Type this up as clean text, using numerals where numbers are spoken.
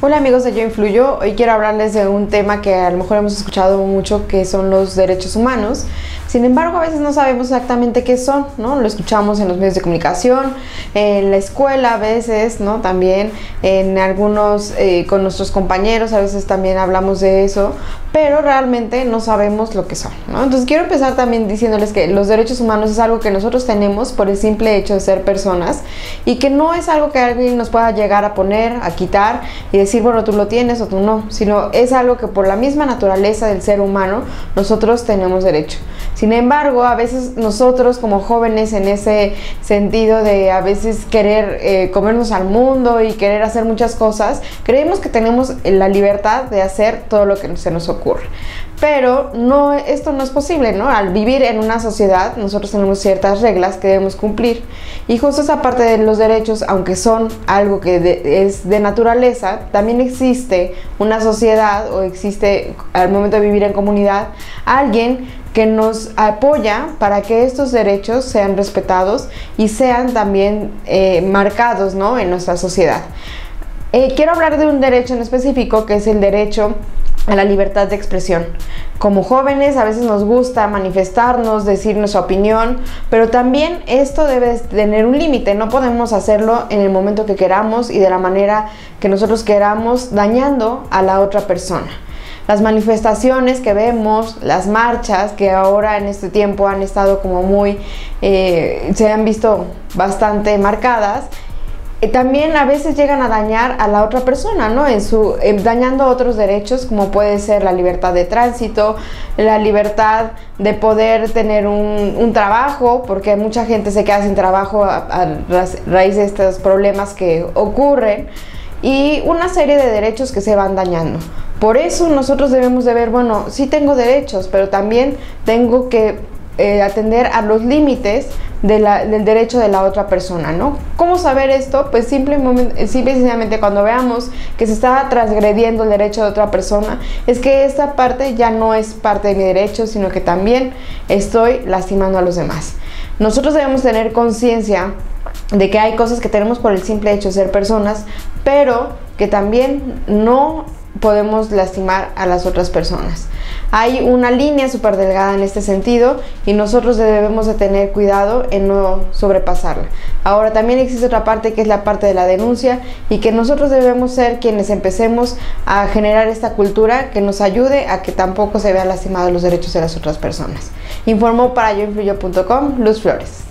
Hola amigos de Yo Influyo, hoy quiero hablarles de un tema que a lo mejor hemos escuchado mucho, que son los derechos humanos. Sin embargo, a veces no sabemos exactamente qué son, ¿no? Lo escuchamos en los medios de comunicación, en la escuela a veces, ¿no? También en algunos, con nuestros compañeros a veces también hablamos de eso, pero realmente no sabemos lo que son, ¿no? Entonces quiero empezar también diciéndoles que los derechos humanos es algo que nosotros tenemos por el simple hecho de ser personas y que no es algo que alguien nos pueda llegar a poner, a quitar y decir, bueno, tú lo tienes o tú no, sino es algo que por la misma naturaleza del ser humano nosotros tenemos derecho. Sin embargo, a veces nosotros como jóvenes, en ese sentido de a veces querer comernos al mundo y querer hacer muchas cosas, creemos que tenemos la libertad de hacer todo lo que se nos ocurre. Pero no, esto no es posible, ¿no? Al vivir en una sociedad, nosotros tenemos ciertas reglas que debemos cumplir. Y justo esa parte de los derechos, aunque son algo que es de naturaleza, también existe una sociedad o existe, al momento de vivir en comunidad, alguien que nos apoya para que estos derechos sean respetados y sean también marcados, ¿no?, en nuestra sociedad. Quiero hablar de un derecho en específico, que es el derecho a la libertad de expresión. Como jóvenes a veces nos gusta manifestarnos, decir nuestra opinión, pero también esto debe tener un límite. No podemos hacerlo en el momento que queramos y de la manera que nosotros queramos, dañando a la otra persona. Las manifestaciones que vemos, las marchas que ahora en este tiempo han estado como muy, se han visto bastante marcadas, también a veces llegan a dañar a la otra persona, ¿no? Dañando otros derechos, como puede ser la libertad de tránsito, la libertad de poder tener un trabajo, porque mucha gente se queda sin trabajo a raíz de estos problemas que ocurren, y una serie de derechos que se van dañando. Por eso nosotros debemos de ver, bueno, sí tengo derechos, pero también tengo que atender a los límites del derecho de la otra persona, ¿no? ¿Cómo saber esto? Pues simple y sencillamente cuando veamos que se está transgrediendo el derecho de otra persona, es que esta parte ya no es parte de mi derecho, sino que también estoy lastimando a los demás. Nosotros debemos tener conciencia de que hay cosas que tenemos por el simple hecho de ser personas, pero que también no podemos lastimar a las otras personas. Hay una línea súper delgada en este sentido y nosotros debemos de tener cuidado en no sobrepasarla. Ahora también existe otra parte, que es la parte de la denuncia, y que nosotros debemos ser quienes empecemos a generar esta cultura que nos ayude a que tampoco se vean lastimados los derechos de las otras personas. Informó para yoinfluyo.com, Luz Flores.